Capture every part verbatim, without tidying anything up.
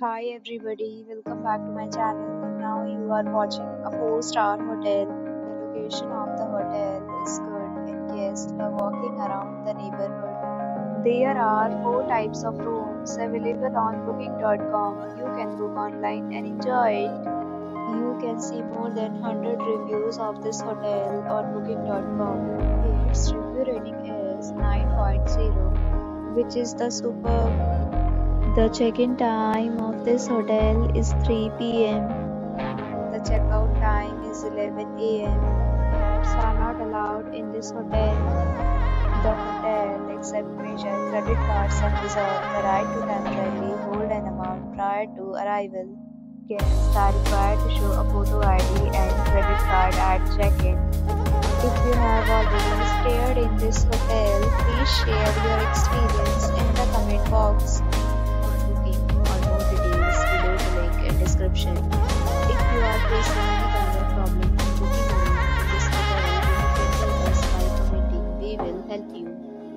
Hi everybody, welcome back to my channel. Now you are watching a four star hotel. The location of the hotel is good and guests are walking around the neighborhood. There are four types of rooms available on booking dot com. You can book online and enjoy it. You can see more than one hundred reviews of this hotel on booking dot com. Its review rating is nine point zero, which is the superb. The check-in time of this hotel is three P M The check-out time is eleven A M Pets are not allowed in this hotel. The hotel accepts major credit cards and reserves the right to temporarily hold an amount prior to arrival. Guests are required to show a photo I D and credit card at check-in. If you have already stayed in this hotel, please share your experience in the comment box. Description. If you are facing any kind of problem in booking a room in this hotel, you can help us by commenting. We will help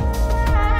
Thank you.